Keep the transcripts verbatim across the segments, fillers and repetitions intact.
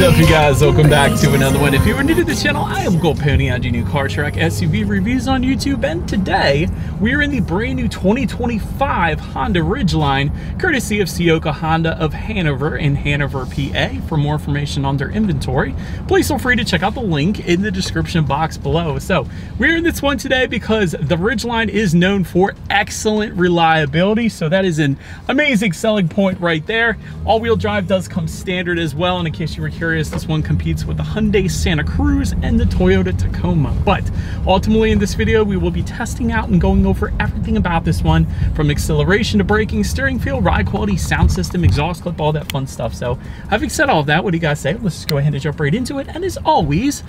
is up, you guys? Welcome back to another one. If you are new to this channel, I am Gold Pony. I do new car, truck, S U V reviews on YouTube, and today we are in the brand new twenty twenty-five Honda Ridgeline, courtesy of Ciocca Honda of Hanover in Hanover, P A. For more information on their inventory, please feel free to check out the link in the description box below. So we're in this one today because the Ridgeline is known for excellent reliability, so that is an amazing selling point right there. All-wheel drive does come standard as well, and in case you were curious, this one competes with the Hyundai Santa Cruz and the Toyota Tacoma. But ultimately in this video, we will be testing out and going over everything about this one, from acceleration to braking, steering feel, ride quality, sound system, exhaust clip, all that fun stuff. So having said all of that, what do you guys say? Let's just go ahead and jump right into it, and as always,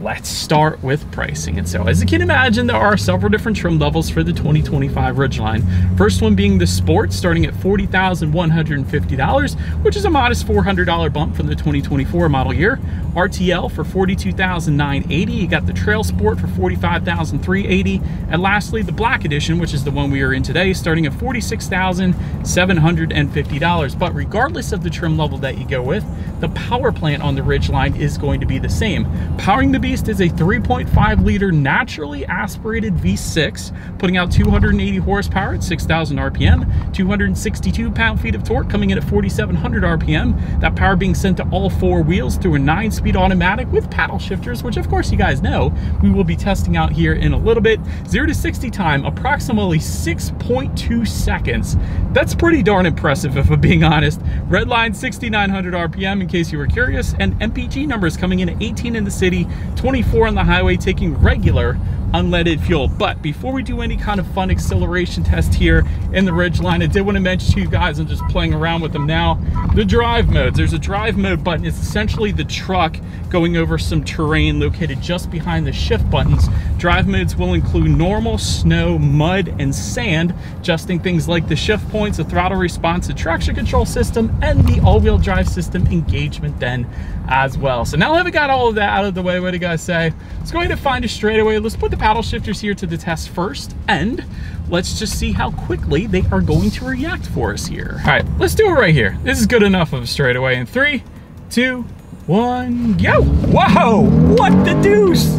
let's start with pricing. And so, as you can imagine, there are several different trim levels for the twenty twenty-five Ridgeline. First one being the Sport, starting at forty thousand one hundred fifty dollars, which is a modest four hundred dollar bump from the twenty twenty-four model year. R T L for forty-two thousand nine hundred eighty dollars. You got the Trail Sport for forty-five thousand three hundred eighty dollars. And lastly, the Black Edition, which is the one we are in today, starting at forty-six thousand seven hundred fifty dollars. But regardless of the trim level that you go with, the power plant on the Ridgeline is going to be the same. Powering the beast is a three point five liter naturally aspirated V six, putting out two hundred eighty horsepower at six thousand R P M, two hundred sixty-two pound-feet of torque coming in at forty-seven hundred R P M. That power being sent to all four wheels through a nine-speed automatic with paddle shifters, which of course you guys know we will be testing out here in a little bit. Zero to sixty time approximately six point two seconds. That's pretty darn impressive, if I'm being honest. Redline sixty-nine hundred R P M, in case you were curious, and M P G numbers coming in at eighteen in the city, twenty-four on the highway, taking regular unleaded fuel. But before we do any kind of fun acceleration test here in the Ridgeline, I did want to mention to you guys, I'm just playing around with them now, the drive modes. There's a drive mode button. It's essentially the truck going over some terrain located just behind the shift buttons. Drive modes will include normal, snow, mud, and sand, adjusting things like the shift points, the throttle response, the traction control system, and the all-wheel drive system engagement then as well. So now that we got all of that out of the way, what do you guys say? Let's go ahead and find a straightaway. Let's put the paddle shifters here to the test first, and let's just see how quickly they are going to react for us here. All right, let's do it right here. This is good enough of a straightaway. In three, two, one, go. Whoa, what the deuce?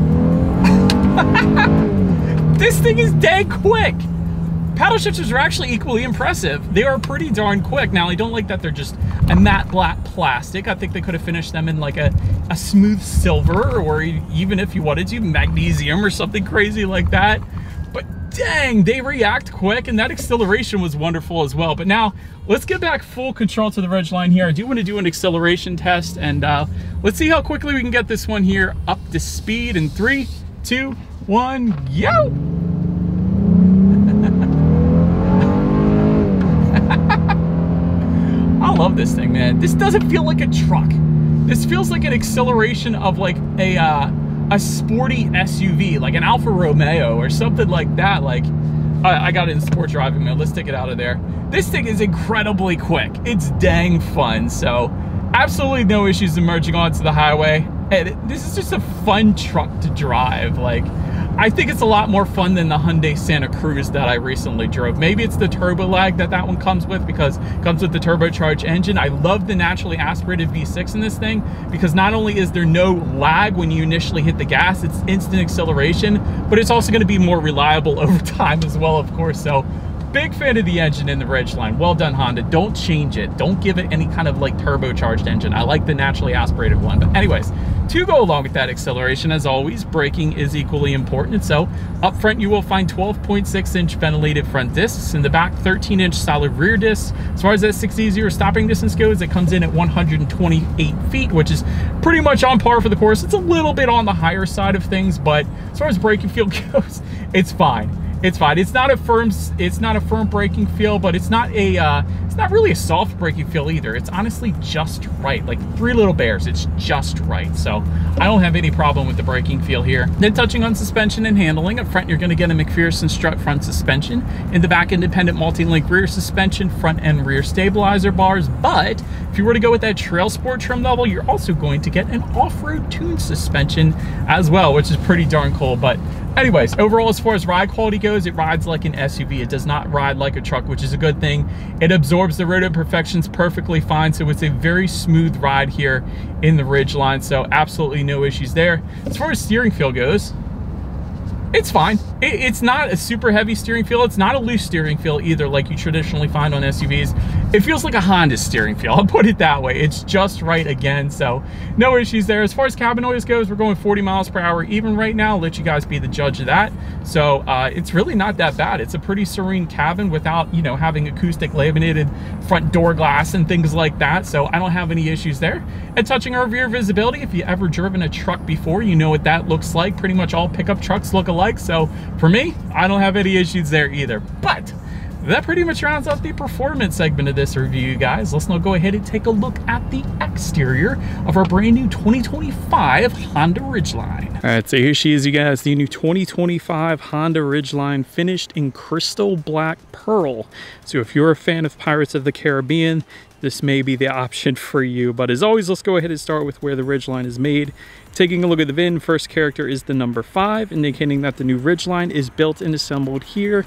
This thing is dang quick. Paddle shifters are actually equally impressive. They are pretty darn quick. Now, I don't like that they're just a matte black plastic. I think they could have finished them in like a, a smooth silver, or even if you wanted to, magnesium or something crazy like that. But dang, they react quick, and that acceleration was wonderful as well. But now let's get back full control to the Ridgeline here. I do want to do an acceleration test, and uh, let's see how quickly we can get this one here up to speed. In three, two, one, yo! Love this thing, man. This doesn't feel like a truck. This feels like an acceleration of like a uh, a sporty S U V, like an Alfa Romeo or something like that. Like, I, I got it in sport driving mode. Let's take it out of there. This thing is incredibly quick. It's dang fun. So absolutely no issues emerging onto the highway. And it, this is just a fun truck to drive. Like, I think it's a lot more fun than the Hyundai Santa Cruz that I recently drove. Maybe it's the turbo lag that that one comes with, because it comes with the turbocharged engine. I love the naturally aspirated V six in this thing, because not only is there no lag when you initially hit the gas, it's instant acceleration, but it's also going to be more reliable over time as well, of course. So big fan of the engine in the Ridgeline. Well done, Honda. Don't change it. Don't give it any kind of like turbocharged engine. I like the naturally aspirated one. But anyways, to go along with that acceleration, as always, braking is equally important. And so up front, you will find twelve point six inch ventilated front discs. In the back, thirteen inch solid rear discs. As far as that six easier stopping distance goes, it comes in at one hundred twenty-eight feet, which is pretty much on par for the course. It's a little bit on the higher side of things, but as far as braking feel goes, it's fine. It's fine. It's not a firm, it's not a firm braking feel, but it's not a, uh, it's not really a soft braking feel either. It's honestly just right, like three little bears. It's just right. So I don't have any problem with the braking feel here. Then touching on suspension and handling, up front you're going to get a McPherson strut front suspension, in the back independent multi-link rear suspension, front and rear stabilizer bars. But if you were to go with that Trail Sport trim level, you're also going to get an off-road tuned suspension as well, which is pretty darn cool. But Anyways, overall, as far as ride quality goes, it rides like an S U V. It does not ride like a truck, which is a good thing. It absorbs the road imperfections perfectly fine, so it's a very smooth ride here in the Ridgeline, so absolutely no issues there. As far as steering feel goes, it's fine. It, it's not a super heavy steering feel. It's not a loose steering feel either, like you traditionally find on S U Vs. It feels like a Honda steering feel, I'll put it that way. It's just right again, so no issues there. As far as cabin noise goes, we're going forty miles per hour even right now. I'll let you guys be the judge of that. So uh, it's really not that bad. It's a pretty serene cabin without, you know, having acoustic laminated front door glass and things like that. So I don't have any issues there. And touching our rear visibility, if you've ever driven a truck before, you know what that looks like. Pretty much all pickup trucks look alike. Like, so for me, I don't have any issues there either. But that pretty much rounds out the performance segment of this review, you guys. Let's now go ahead and take a look at the exterior of our brand new twenty twenty-five Honda Ridgeline. All right, so here she is, you guys, the new twenty twenty-five Honda Ridgeline, finished in crystal black pearl. So if you're a fan of Pirates of the Caribbean, this may be the option for you. But as always, let's go ahead and start with where the Ridgeline is made. Taking a look at the V I N, first character is the number five, indicating that the new Ridgeline is built and assembled here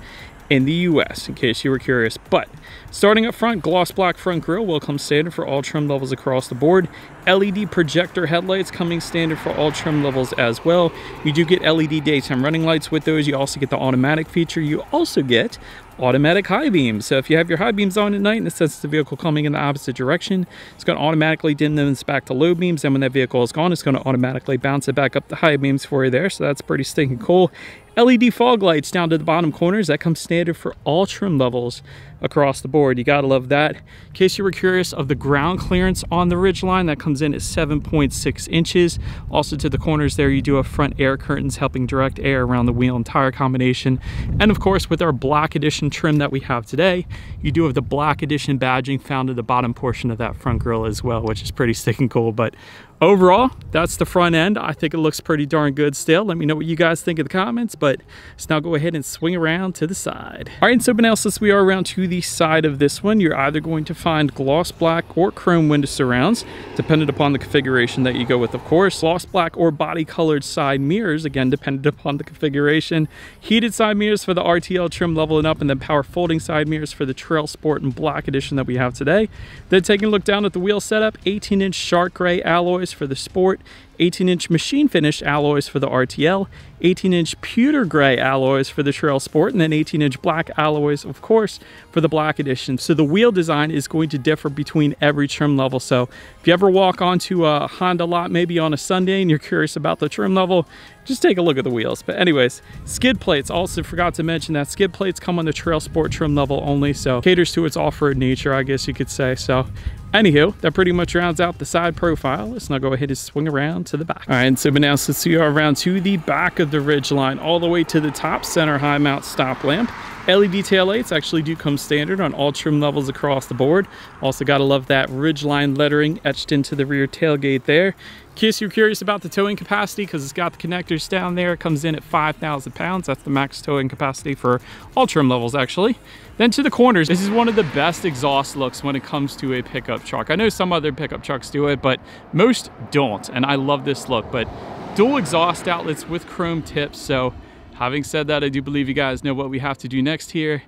in the U S, in case you were curious. But starting up front, gloss black front grille will come standard for all trim levels across the board. L E D projector headlights coming standard for all trim levels as well. You do get L E D daytime running lights with those. You also get the automatic feature. You also get automatic high beams. So if you have your high beams on at night and it senses the vehicle coming in the opposite direction, it's going to automatically dim them back to low beams. And when that vehicle is gone, it's going to automatically bounce it back up to high beams for you there. So that's pretty stinking cool. L E D fog lights down to the bottom corners that come standard for all trim levels across the board. You gotta love that. In case you were curious of the ground clearance on the Ridgeline, that comes in at seven point six inches. Also to the corners there, you do have front air curtains helping direct air around the wheel and tire combination. And of course, with our black edition trim that we have today, you do have the black edition badging found at the bottom portion of that front grille as well, which is pretty stinking cool. But overall, that's the front end. I think it looks pretty darn good still. Let me know what you guys think in the comments, but let's now go ahead and swing around to the side. All right, and so now since we are around to the side of this one, you're either going to find gloss black or chrome window surrounds, dependent upon the configuration that you go with, of course. Gloss black or body colored side mirrors, again, dependent upon the configuration. Heated side mirrors for the R T L trim level and up, and then power folding side mirrors for the Trail Sport and Black Edition that we have today. Then taking a look down at the wheel setup, eighteen inch shark gray alloys for the Sport, eighteen inch machine finish alloys for the R T L, eighteen inch pewter gray alloys for the Trail Sport, and then eighteen inch black alloys, of course, for the Black Edition. So the wheel design is going to differ between every trim level. So if you ever walk onto a Honda lot, maybe on a Sunday, and you're curious about the trim level, just take a look at the wheels. But anyways, skid plates, also forgot to mention that skid plates come on the Trail Sport trim level only, so caters to its off-road nature, I guess you could say. So anywho, that pretty much rounds out the side profile. Let's now go ahead and swing around to the back. All right, and so now since we are around to the back of the Ridgeline, all the way to the top, center high mount stop lamp. L E D tail lights actually do come standard on all trim levels across the board. Also gotta love that Ridgeline lettering etched into the rear tailgate there. In case you're curious about the towing capacity, because it's got the connectors down there, it comes in at five thousand pounds. That's the max towing capacity for all trim levels, actually. Then to the corners, this is one of the best exhaust looks when it comes to a pickup truck. I know some other pickup trucks do it, but most don't, and I love this look. But dual exhaust outlets with chrome tips. So having said that, I do believe you guys know what we have to do next here.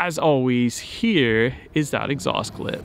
As always, here is that exhaust clip.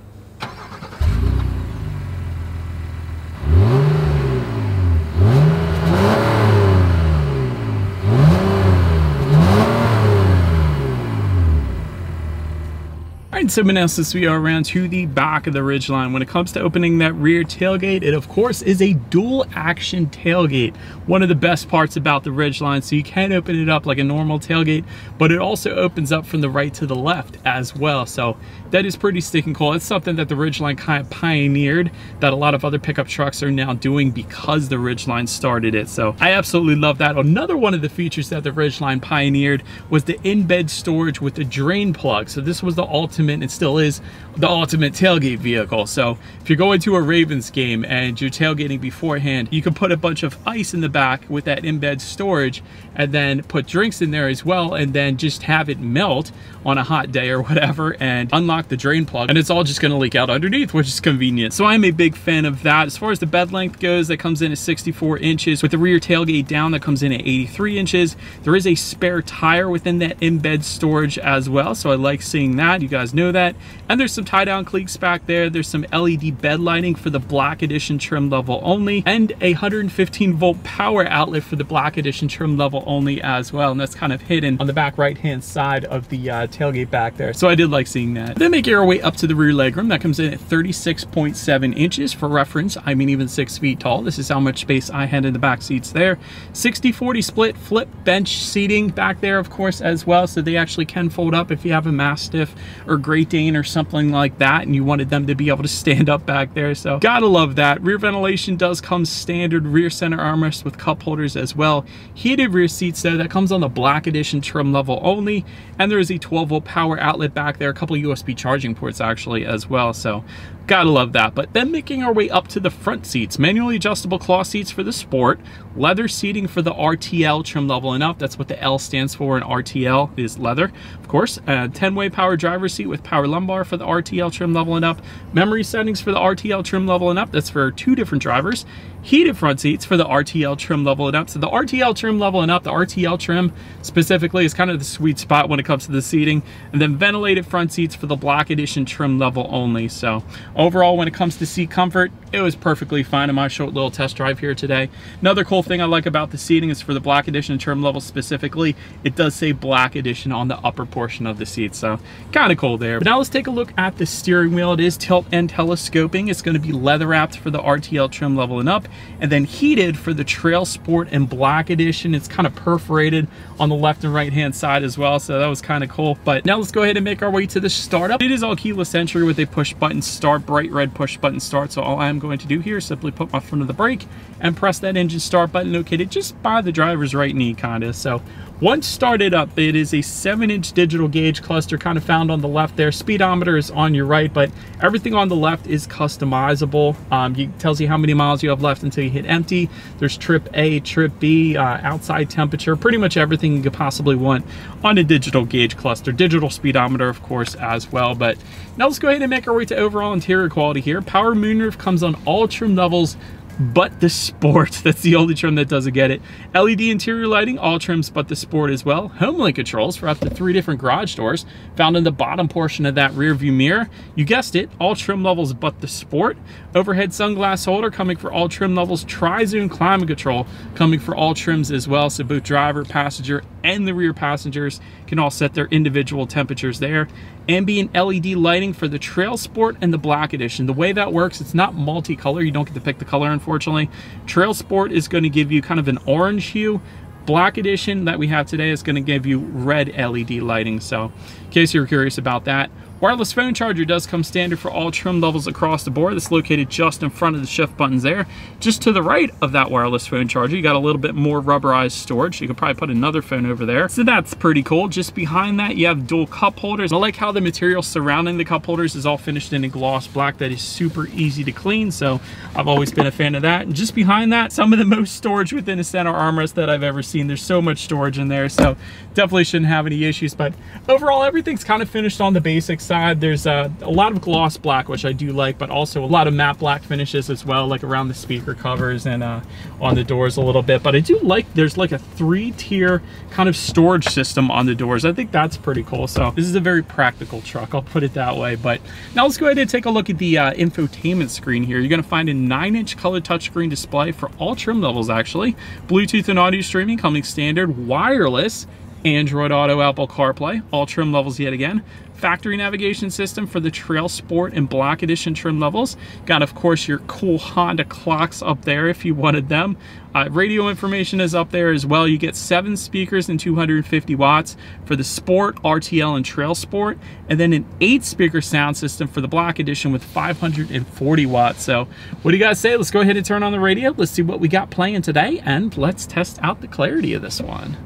So now since we are around to the back of the Ridgeline, when it comes to opening that rear tailgate, it of course is a dual action tailgate, one of the best parts about the Ridgeline. So you can open it up like a normal tailgate, but it also opens up from the right to the left as well. So that is pretty stinking cool. It's something that the Ridgeline kind of pioneered, that a lot of other pickup trucks are now doing because the Ridgeline started it. So I absolutely love that. Another one of the features that the Ridgeline pioneered was the in-bed storage with the drain plug. So this was the ultimate ultimate, and it still is, the ultimate tailgate vehicle. So if you're going to a Ravens game and you're tailgating beforehand, you can put a bunch of ice in the back with that in-bed storage and then put drinks in there as well, and then just have it melt on a hot day or whatever and unlock the drain plug, and it's all just going to leak out underneath, which is convenient. So I'm a big fan of that. As far as the bed length goes, that comes in at sixty-four inches. With the rear tailgate down, that comes in at eighty-three inches. There is a spare tire within that in-bed storage as well, so I like seeing that. You guys know that. And there's some tie-down cleats back there. There's some L E D bed lighting for the Black Edition trim level only, and a one hundred fifteen volt power outlet for the Black Edition trim level only as well, and that's kind of hidden on the back right-hand side of the uh, tailgate back there. So I did like seeing that. Then make your way up to the rear legroom. That comes in at thirty-six point seven inches. For reference, I'm even six feet tall. This is how much space I had in the back seats there. sixty forty split flip bench seating back there, of course, as well. So they actually can fold up if you have a Mastiff or Great Dane or something like that, and you wanted them to be able to stand up back there. So gotta love that. Rear ventilation does come standard. Rear center armrest with cup holders as well. Heated rear seats though, that comes on the Black Edition trim level only. And there is a twelve volt power outlet back there. A couple of U S B charging ports actually as well. So gotta love that. But then making our way up to the front seats, manually adjustable cloth seats for the Sport, leather seating for the R T L trim level and up. That's what the L stands for, and R T L is leather, of course. ten way power driver's seat with power lumbar for the R T L trim level and up. Memory settings for the R T L trim level and up. That's for two different drivers. Heated front seats for the R T L trim level and up. So the R T L trim level and up, the R T L trim specifically, is kind of the sweet spot when it comes to the seating. And then ventilated front seats for the Black Edition trim level only. So overall, when it comes to seat comfort, it was perfectly fine in my short little test drive here today. Another cool thing I like about the seating is for the Black Edition trim level specifically, it does say Black Edition on the upper portion of the seat, so kind of cool there. But now let's take a look at the steering wheel. It is tilt and telescoping. It's going to be leather wrapped for the R T L trim level and up, and then heated for the Trail, Sport, and Black Edition. It's kind of perforated on the left and right hand side as well, so that was kind of cool. But now let's go ahead and make our way to the startup. It is all keyless entry with a push button start, bright red push button start. So all I'm going to do here is simply put my foot on the brake and press that engine start button located just by the driver's right knee, kind of. So once started up, it is a seven inch digital gauge cluster kind of found on the left there. Speedometer is on your right, but everything on the left is customizable. Um, it tells you how many miles you have left until you hit empty. There's trip A, trip B, uh, outside temperature, pretty much everything you could possibly want on a digital gauge cluster. Digital speedometer, of course, as well. But now let's go ahead and make our way to overall interior quality here. Power moonroof comes on all trim levels but the Sport. That's the only trim that doesn't get it. L E D interior lighting, all trims but the Sport as well. Homelink controls for up to three different garage doors found in the bottom portion of that rear view mirror. You guessed it, all trim levels but the Sport. Overhead sunglass holder coming for all trim levels. Tri-zone climate control coming for all trims as well. So both driver, passenger, and the rear passengers can all set their individual temperatures there. Ambient L E D lighting for the Trail, Sport, and the Black Edition. The way that works, it's not multicolor. You don't get to pick the color, unfortunately. Trail, Sport is going to give you kind of an orange hue. Black Edition that we have today is going to give you red L E D lighting. So in case you're curious about that. Wireless phone charger does come standard for all trim levels across the board. It's located just in front of the shift buttons there. Just to the right of that wireless phone charger, you got a little bit more rubberized storage. You could probably put another phone over there. So that's pretty cool. Just behind that, you have dual cup holders. I like how the material surrounding the cup holders is all finished in a gloss black that is super easy to clean. So I've always been a fan of that. And just behind that, some of the most storage within a center armrest that I've ever seen. There's so much storage in there. So definitely shouldn't have any issues. But overall, everything's kind of finished on the basics side. There's a, a lot of gloss black, which I do like, but also a lot of matte black finishes as well, like around the speaker covers and uh, on the doors a little bit. But I do like there's like a three-tier kind of storage system on the doors. I think that's pretty cool. So this is a very practical truck, I'll put it that way. But now let's go ahead and take a look at the uh, infotainment screen here. You're going to find a nine-inch color touchscreen display for all trim levels, actually. Bluetooth and audio streaming coming standard. Wireless, Android Auto, Apple CarPlay, all trim levels yet again. Factory navigation system for the Trail, Sport, and Black Edition trim levels. Got, of course, your cool Honda clocks up there if you wanted them. Uh, radio information is up there as well. You get seven speakers and two hundred fifty watts for the Sport, R T L, and Trail, Sport, and then an eight speaker sound system for the Black Edition with five hundred forty watts. So what do you guys say? Let's go ahead and turn on the radio. Let's see what we got playing today, and let's test out the clarity of this one.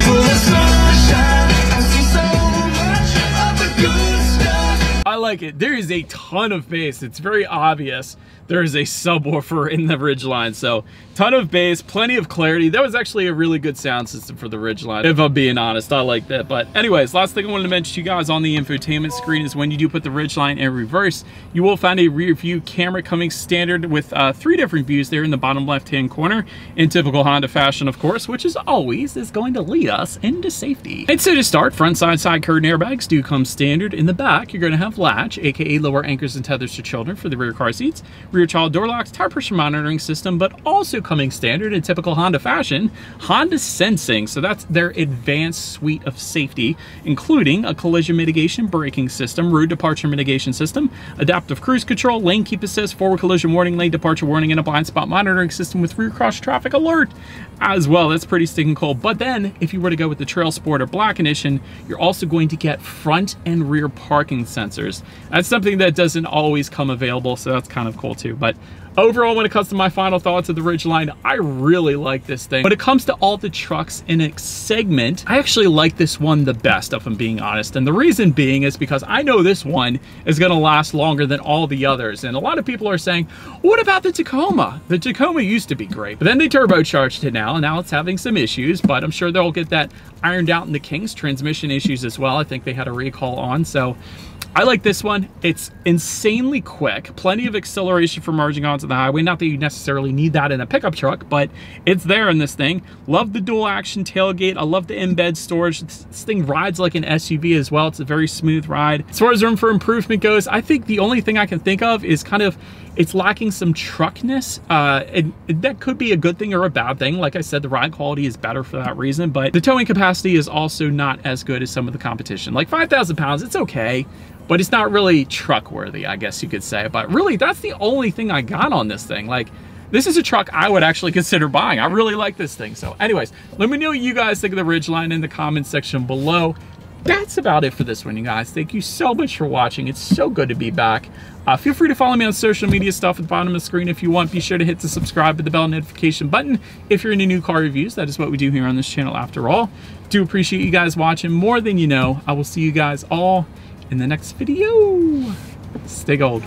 I like like it. There is a ton of bass. It's very obvious there is a subwoofer in the Ridgeline. So ton of bass, plenty of clarity. That was actually a really good sound system for the Ridgeline, if I'm being honest. I like that. But anyways, last thing I wanted to mention to you guys on the infotainment screen is when you do put the Ridgeline in reverse, you will find a rear view camera coming standard with uh, three different views there in the bottom left-hand corner, in typical Honda fashion, of course, which is always is going to lead us into safety. And so to start, front side side curtain airbags do come standard. In the back, you're going to have LATCH, aka lower anchors and tethers to children for the rear car seats, rear child door locks, tire pressure monitoring system, but also coming standard in typical Honda fashion, Honda Sensing. So that's their advanced suite of safety, including a collision mitigation braking system, road departure mitigation system, adaptive cruise control, lane keep assist, forward collision warning, lane departure warning, and a blind spot monitoring system with rear cross traffic alert as well. That's pretty stinking cool. But then if you were to go with the Trail Sport or Black Edition, you're also going to get front and rear parking sensors. That's something that doesn't always come available, so that's kind of cool too. But overall, when it comes to my final thoughts of the Ridgeline, I really like this thing. When it comes to all the trucks in a segment, I actually like this one the best, if I'm being honest. And the reason being is because I know this one is gonna last longer than all the others. And a lot of people are saying, what about the Tacoma? The Tacoma used to be great, but then they turbocharged it now, and now it's having some issues, but I'm sure they'll get that ironed out in the King's transmission issues as well. I think they had a recall on, so I like this one. It's insanely quick, plenty of acceleration for merging onto the highway. Not that you necessarily need that in a pickup truck, but it's there in this thing. Love the dual action tailgate. I love the embed storage. This thing rides like an S U V as well. It's a very smooth ride. As far as room for improvement goes, I think the only thing I can think of is kind of it's lacking some truckness. Uh, and that could be a good thing or a bad thing. Like I said, the ride quality is better for that reason, but the towing capacity is also not as good as some of the competition. Like five thousand pounds, it's okay, but it's not really truck worthy, I guess you could say. But really, that's the only thing I got on this thing. Like, this is a truck I would actually consider buying. I really like this thing. So anyways, let me know what you guys think of the Ridgeline in the comments section below. That's about it for this one, you guys. Thank you so much for watching. It's so good to be back. Uh, feel free to follow me on social media stuff at the bottom of the screen if you want. Be sure to hit the subscribe and the bell notification button if you're into new car reviews. That is what we do here on this channel after all. Do appreciate you guys watching more than you know. I will see you guys all in the next video. Stay gold.